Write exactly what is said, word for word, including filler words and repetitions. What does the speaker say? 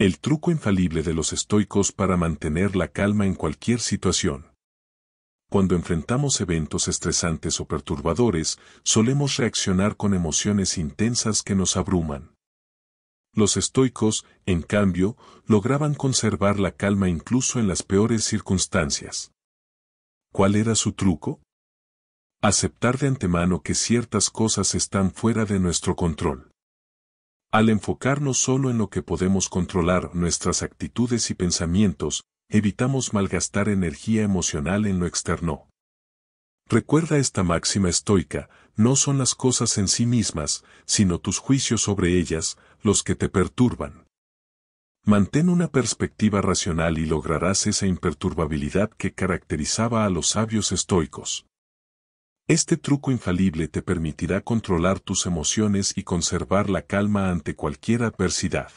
El truco infalible de los estoicos para mantener la calma en cualquier situación. Cuando enfrentamos eventos estresantes o perturbadores, solemos reaccionar con emociones intensas que nos abruman. Los estoicos, en cambio, lograban conservar la calma incluso en las peores circunstancias. ¿Cuál era su truco? Aceptar de antemano que ciertas cosas están fuera de nuestro control. Al enfocarnos solo en lo que podemos controlar, nuestras actitudes y pensamientos, evitamos malgastar energía emocional en lo externo. Recuerda esta máxima estoica: no son las cosas en sí mismas, sino tus juicios sobre ellas, los que te perturban. Mantén una perspectiva racional y lograrás esa imperturbabilidad que caracterizaba a los sabios estoicos. Este truco infalible te permitirá controlar tus emociones y conservar la calma ante cualquier adversidad.